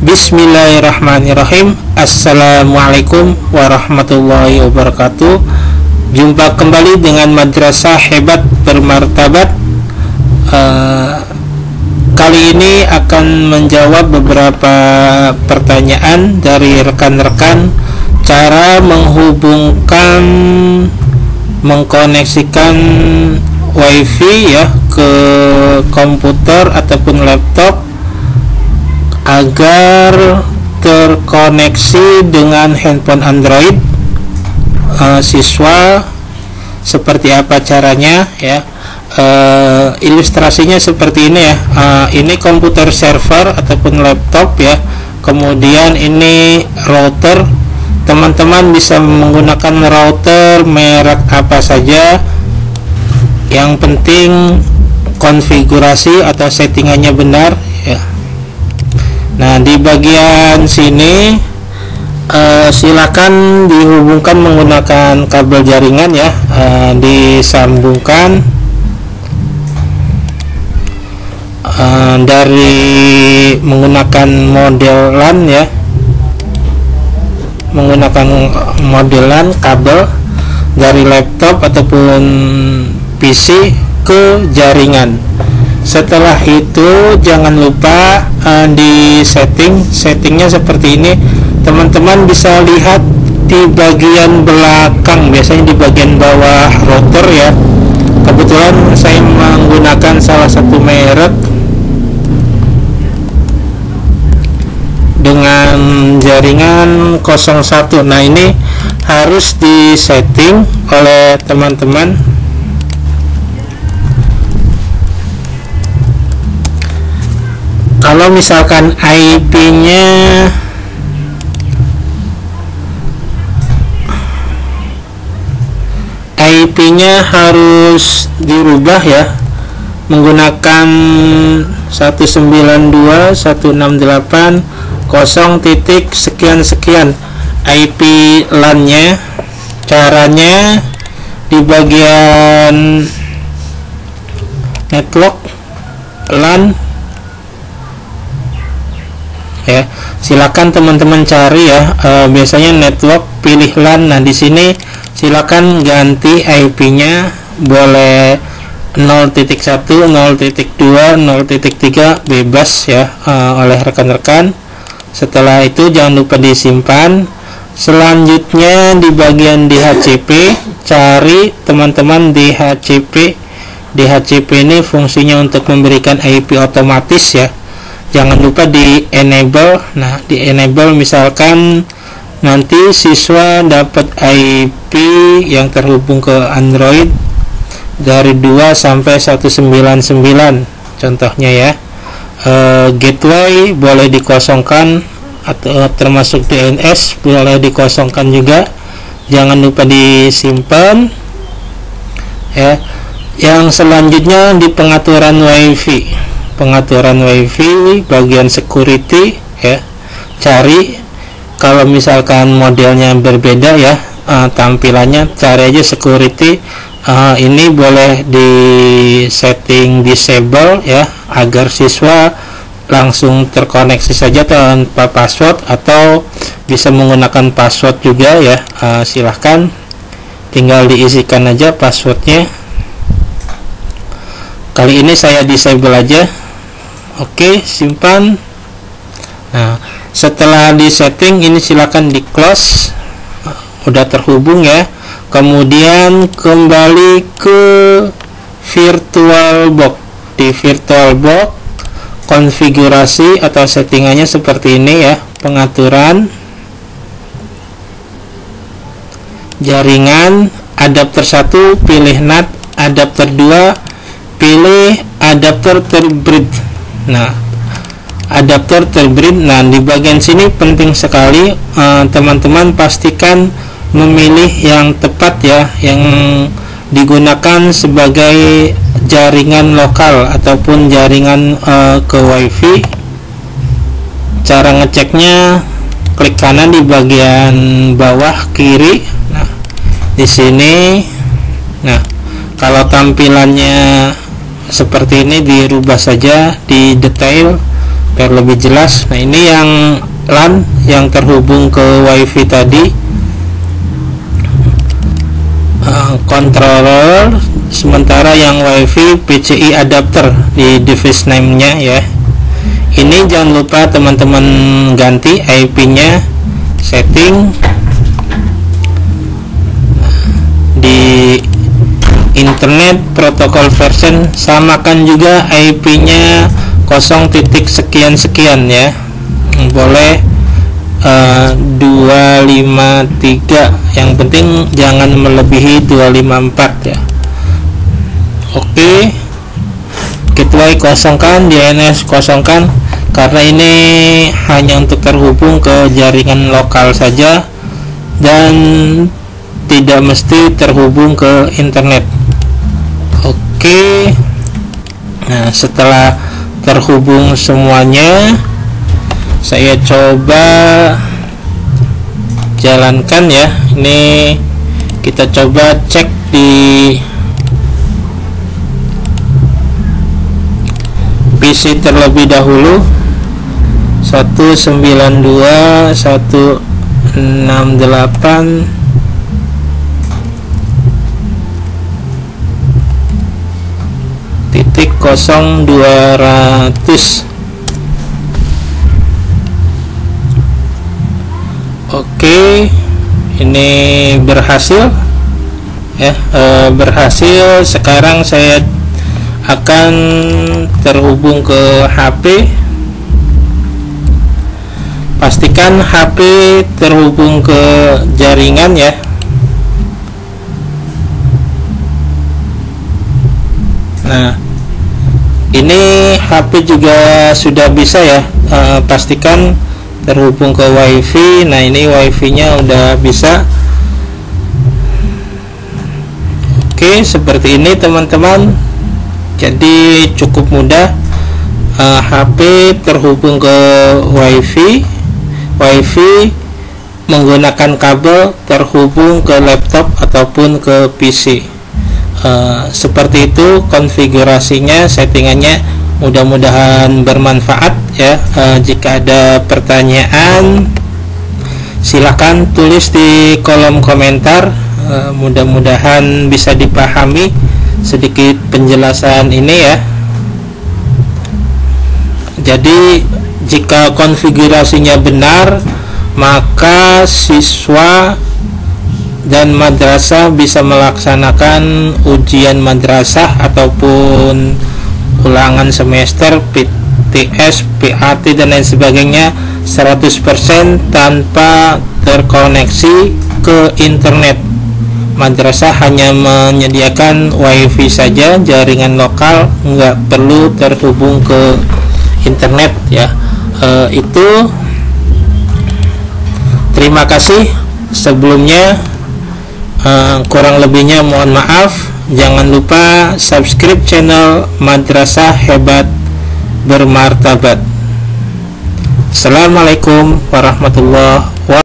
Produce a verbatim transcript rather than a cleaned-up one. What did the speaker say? Bismillahirrahmanirrahim. Assalamualaikum warahmatullahi wabarakatuh. Jumpa kembali dengan Madrasah Hebat Bermartabat. uh, Kali ini akan menjawab beberapa pertanyaan dari rekan-rekan. Cara menghubungkan, mengkoneksikan WiFi ya ke komputer ataupun laptop agar terkoneksi dengan handphone Android uh, siswa, seperti apa caranya ya. Uh, ilustrasinya seperti ini ya. Uh, ini komputer server ataupun laptop ya, kemudian ini router. Teman-teman bisa menggunakan router merek apa saja, yang penting konfigurasi atau settingannya benar ya. Nah, di bagian sini eh, silakan dihubungkan menggunakan kabel jaringan ya, eh, disambungkan eh, dari menggunakan model LAN ya, menggunakan model LAN kabel dari laptop ataupun P C ke jaringan. Setelah itu jangan lupa uh, di setting settingnya seperti ini. Teman-teman bisa lihat di bagian belakang, biasanya di bagian bawah router ya. Kebetulan saya menggunakan salah satu merek dengan jaringan nol satu. Nah, ini harus disetting oleh teman-teman. Kalau misalkan I P-nya I P-nya harus dirubah ya, menggunakan satu sembilan dua titik satu enam delapan titik sekian sekian I P LAN-nya. Caranya di bagian network LAN ya, silakan teman-teman cari ya, e, biasanya network pilih LAN. Nah, di sini silakan ganti I P-nya, boleh nol titik satu nol titik dua nol titik tiga, bebas ya e, oleh rekan-rekan. Setelah itu jangan lupa disimpan. Selanjutnya di bagian D H C P, cari teman-teman D H C P. D H C P ini fungsinya untuk memberikan I P otomatis ya. Jangan lupa di enable. Nah, di enable misalkan nanti siswa dapat I P yang terhubung ke Android dari dua sampai seratus sembilan puluh sembilan contohnya ya. E, gateway boleh dikosongkan, atau termasuk D N S boleh dikosongkan juga, jangan lupa disimpan ya. Yang selanjutnya di pengaturan WiFi, pengaturan WiFi bagian security ya, cari kalau misalkan modelnya berbeda ya, uh, tampilannya cari aja security. Uh, ini boleh di setting disable ya, agar siswa langsung terkoneksi saja tanpa password, atau bisa menggunakan password juga ya. Uh, silahkan tinggal diisikan aja passwordnya. Kali ini saya disable aja. Oke, simpan. Nah, setelah di setting ini silakan di close. Udah terhubung ya. Kemudian kembali ke virtual box. Di virtual box konfigurasi atau settingannya seperti ini ya. Pengaturan jaringan, adapter satu pilih NAT, adapter dua pilih adapter terbridge. Nah, adapter terbridge. Nah, di bagian sini penting sekali teman-teman, eh, pastikan memilih yang tepat ya, yang digunakan sebagai jaringan lokal ataupun jaringan eh, ke WiFi. Cara ngeceknya klik kanan di bagian bawah kiri. Nah, di sini. Nah, kalau tampilannya seperti ini dirubah saja di detail biar lebih jelas. Nah, ini yang LAN yang terhubung ke WiFi tadi, controller, sementara yang WiFi P C I adapter di device name nya ya. Ini jangan lupa teman-teman ganti I P nya, setting di internet protokol version, samakan juga I P nya nol titik sekian sekian ya, boleh uh, dua lima tiga, yang penting jangan melebihi dua lima empat ya. Oke, gateway kosongkan, D N S kosongkan, karena ini hanya untuk terhubung ke jaringan lokal saja dan tidak mesti terhubung ke internet. Oke, nah setelah terhubung semuanya, saya coba jalankan ya. Ini kita coba cek di P C terlebih dahulu, satu sembilan dua satu enam delapan. nol dua ratus. Oke, ini berhasil ya, e, berhasil. Sekarang saya akan terhubung ke H P. Pastikan H P terhubung ke jaringan ya. Nah, ini H P juga sudah bisa ya, e, pastikan terhubung ke WiFi. Nah, ini WiFi nya udah bisa. Oke, seperti ini teman-teman. Jadi cukup mudah, e, H P terhubung ke WiFi, WiFi menggunakan kabel terhubung ke laptop ataupun ke P C. Uh, seperti itu konfigurasinya, settingannya. Mudah-mudahan bermanfaat ya. Uh, jika ada pertanyaan silahkan tulis di kolom komentar. Uh, mudah-mudahan bisa dipahami sedikit penjelasan ini ya. Jadi jika konfigurasinya benar, maka siswa dan madrasah bisa melaksanakan ujian madrasah ataupun ulangan semester, P T S, P A T dan lain sebagainya seratus persen tanpa terkoneksi ke internet. Madrasah hanya menyediakan WiFi saja, jaringan lokal, nggak perlu terhubung ke internet ya. E, itu terima kasih sebelumnya. Uh, kurang lebihnya mohon maaf. Jangan lupa subscribe channel Madrasah Hebat Bermartabat. Assalamualaikum warahmatullahi wabarakatuh.